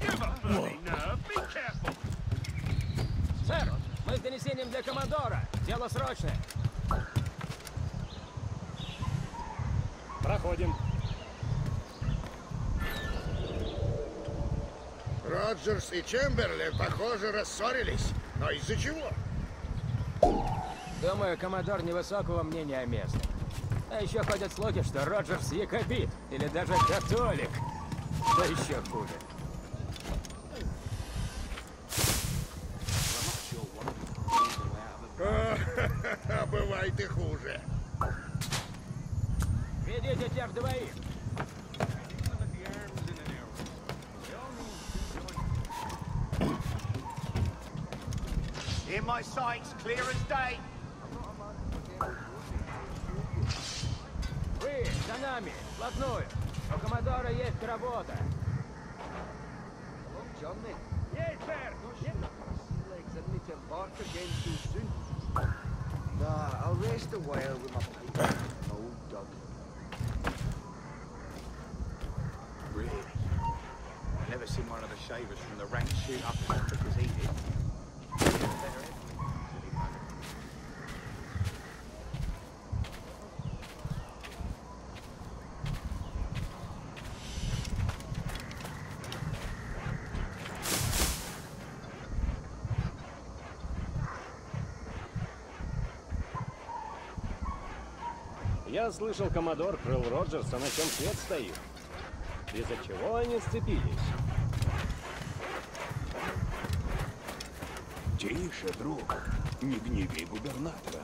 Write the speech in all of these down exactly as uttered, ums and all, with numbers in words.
Give up, buddy. Now, be careful. Сэр, мы с донесением для коммодора. Дело срочное. Проходим. Роджерс и Чемберли, похоже, рассорились. Но из-за чего? Думаю, коммодор невысокого мнения о местных. А еще ходят слухи, что Роджерс якобит, или даже католик. Что еще хуже? О, бывает и хуже. Ведите тех двоих. In my sights, clear as day. Вы за нами, вплотную. У коммодора есть работа. Темный? Есть, сэр! Я слышал, коммодор Крилл Роджерсон, на чем свет стоит. Из-за чего они сцепились? Тише, друг. Не гневи губернатора.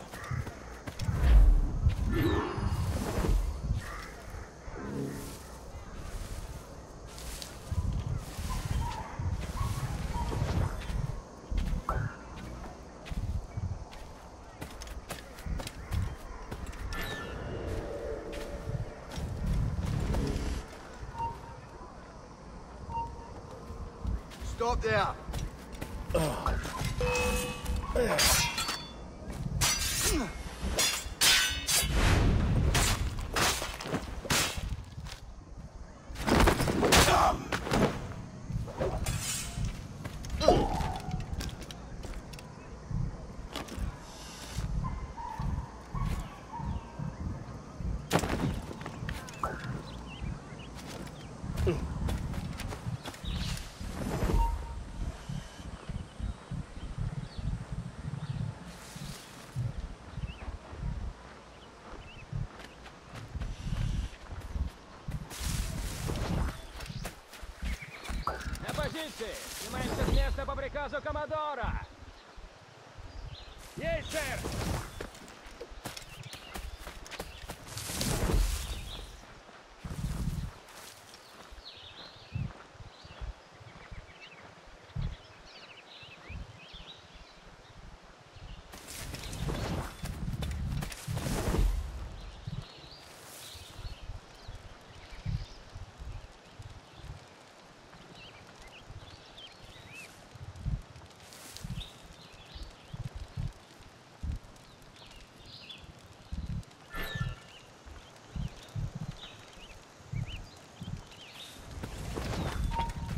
Stop there. Снимаемся с места по приказу коммодора. Есть, сэр!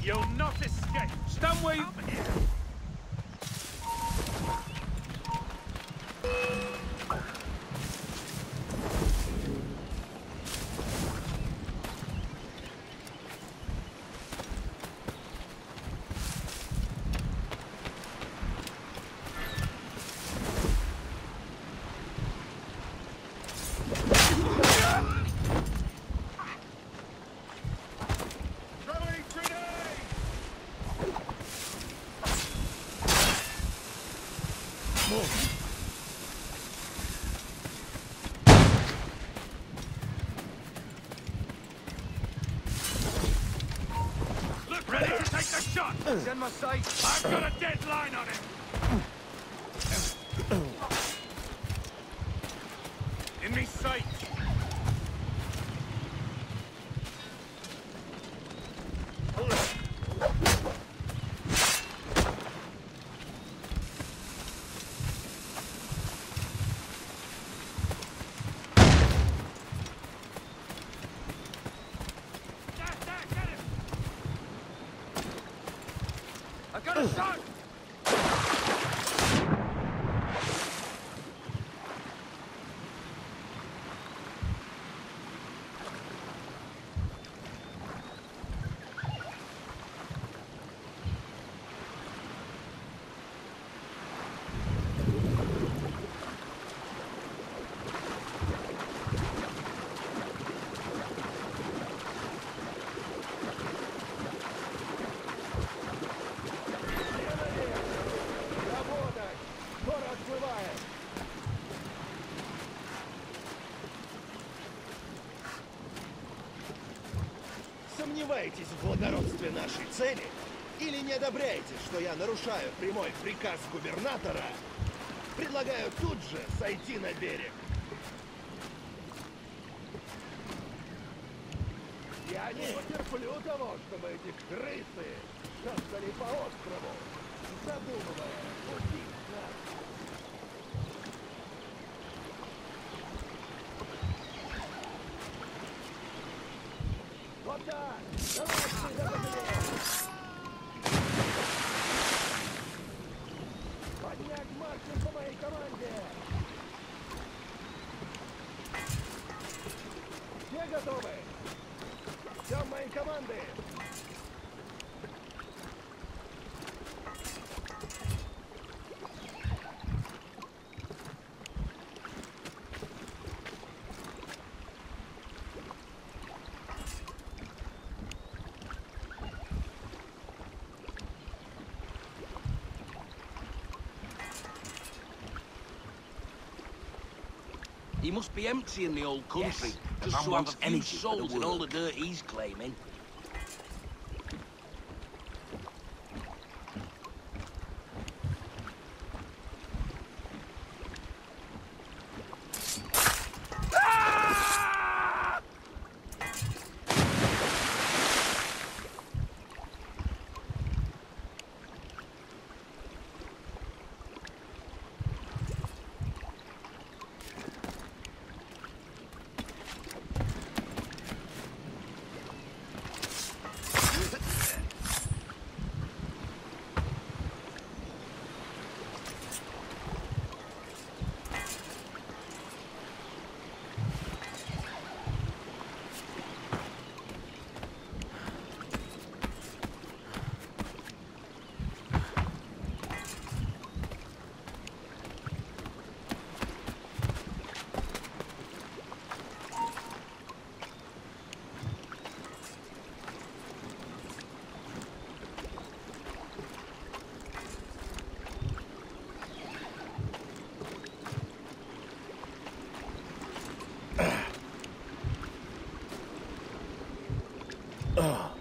You'll not escape! Stand where you... He's in my sight. I've got a dead line on him. In me sight. That, that, get him. Сомневаетесь в благородстве нашей цели или не одобряете, что я нарушаю прямой приказ губернатора, предлагаю тут же сойти на берег. Я не потерплю того, чтобы эти крысы шастали по острову, задумывая убить нас. Поднять марши по моей команде! Все готовы? Все моей команды! He must be empty in the old country. Yes, the just man so wants have any souls in all the dirt he's claiming. Ugh.